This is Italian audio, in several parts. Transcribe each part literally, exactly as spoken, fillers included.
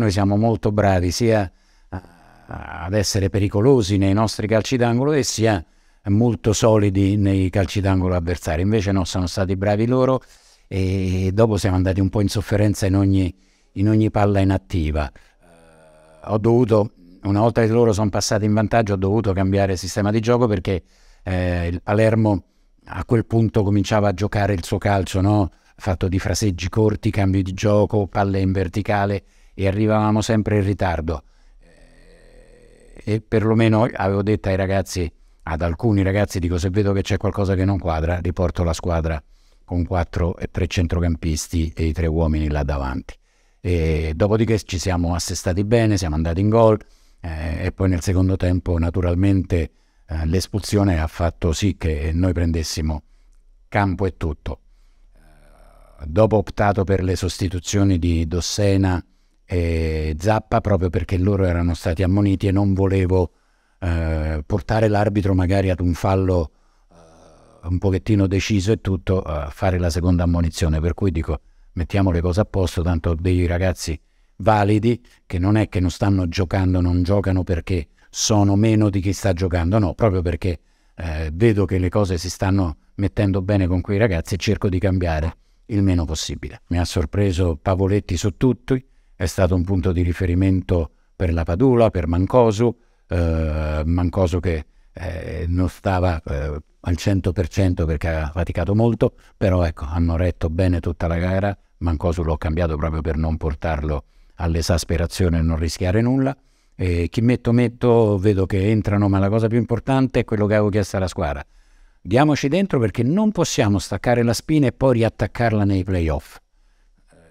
Noi siamo molto bravi sia ad essere pericolosi nei nostri calci d'angolo e sia molto solidi nei calci d'angolo avversari. Invece no, sono stati bravi loro e dopo siamo andati un po' in sofferenza in ogni, in ogni palla inattiva. Ho dovuto, una volta che loro sono passati in vantaggio, ho dovuto cambiare sistema di gioco perché eh, il Palermo a quel punto cominciava a giocare il suo calcio, no? Fatto di fraseggi corti, cambi di gioco, palle in verticale, e arrivavamo sempre in ritardo. E perlomeno avevo detto ai ragazzi, ad alcuni ragazzi, dico: se vedo che c'è qualcosa che non quadra, riporto la squadra con quattro e tre centrocampisti e i tre uomini là davanti. E dopodiché ci siamo assestati bene, siamo andati in gol eh, e poi nel secondo tempo naturalmente eh, l'espulsione ha fatto sì che noi prendessimo campo e tutto. Dopo ho optato per le sostituzioni di Dossena e Zappa proprio perché loro erano stati ammoniti e non volevo eh, portare l'arbitro magari ad un fallo eh, un pochettino deciso e tutto a eh, fare la seconda ammonizione, per cui dico mettiamo le cose a posto, tanto dei ragazzi validi che non è che non stanno giocando, non giocano perché sono meno di chi sta giocando, no, proprio perché eh, vedo che le cose si stanno mettendo bene con quei ragazzi e cerco di cambiare il meno possibile. Mi ha sorpreso Pavoletti su tutti. È stato un punto di riferimento per la Padula, per Mancosu, eh, Mancosu che eh, non stava eh, al cento per cento perché ha faticato molto, però ecco, hanno retto bene tutta la gara. Mancosu l'ho cambiato proprio per non portarlo all'esasperazione e non rischiare nulla. E chi metto metto, vedo che entrano, ma la cosa più importante è quello che avevo chiesto alla squadra. Diamoci dentro perché non possiamo staccare la spina e poi riattaccarla nei playoff.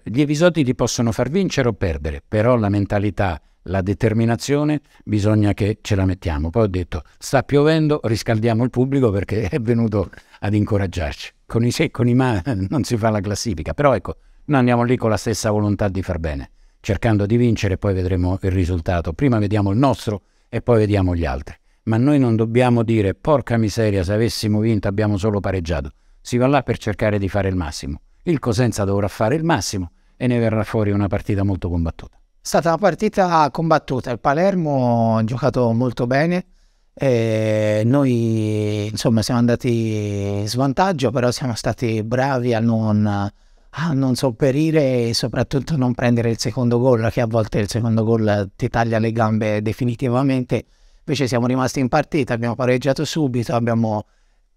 Gli episodi ti possono far vincere o perdere, però la mentalità, la determinazione bisogna che ce la mettiamo. Poi ho detto: sta piovendo, riscaldiamo il pubblico perché è venuto ad incoraggiarci. Con i se, con i ma non si fa la classifica, però ecco, noi andiamo lì con la stessa volontà di far bene, cercando di vincere, poi vedremo il risultato. Prima vediamo il nostro e poi vediamo gli altri. Ma noi non dobbiamo dire: porca miseria, se avessimo vinto abbiamo solo pareggiato. Si va là per cercare di fare il massimo. Il Cosenza dovrà fare il massimo e ne verrà fuori una partita molto combattuta. È stata una partita combattuta, il Palermo ha giocato molto bene, e noi insomma siamo andati in svantaggio, però siamo stati bravi a non, a non sopperire e soprattutto non prendere il secondo gol, che a volte il secondo gol ti taglia le gambe definitivamente. Invece siamo rimasti in partita, abbiamo pareggiato subito, abbiamo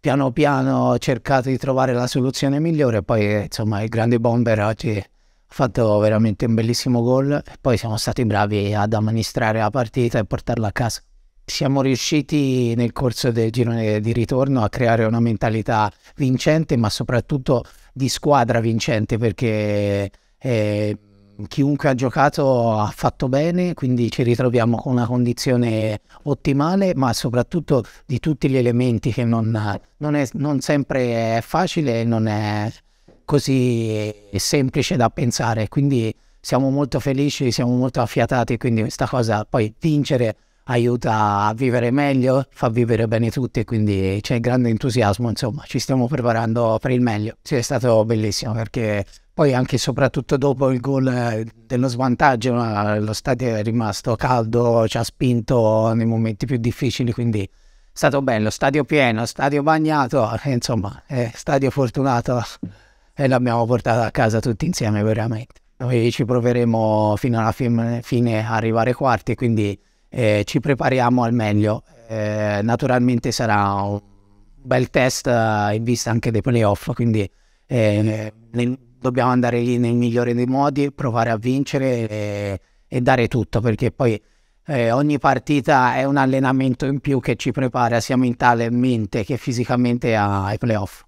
piano piano cercato di trovare la soluzione migliore, poi insomma il grande bomber oggi ha fatto veramente un bellissimo gol e poi siamo stati bravi ad amministrare la partita e portarla a casa. Siamo riusciti nel corso del girone di ritorno a creare una mentalità vincente, ma soprattutto di squadra vincente, perché eh, chiunque ha giocato ha fatto bene, quindi ci ritroviamo con una condizione ottimale, ma soprattutto di tutti gli elementi che non, non, è, non sempre è facile, non è così semplice da pensare, quindi siamo molto felici, siamo molto affiatati, quindi questa cosa, poi vincere aiuta a vivere meglio, fa vivere bene tutti, quindi c'è grande entusiasmo, insomma ci stiamo preparando per il meglio. Sì, è stato bellissimo perché poi anche e soprattutto dopo il gol dello svantaggio lo stadio è rimasto caldo, ci ha spinto nei momenti più difficili, quindi è stato bello, stadio pieno, stadio bagnato, insomma eh, stadio fortunato, e l'abbiamo portato a casa tutti insieme veramente. Noi ci proveremo fino alla fine, fine a arrivare quarti, quindi eh, ci prepariamo al meglio, eh, naturalmente sarà un bel test eh, in vista anche dei playoff, quindi eh, nel, dobbiamo andare lì nel migliore dei modi, provare a vincere e, e dare tutto, perché poi eh, ogni partita è un allenamento in più che ci prepara sia mentalmente che fisicamente ai playoff.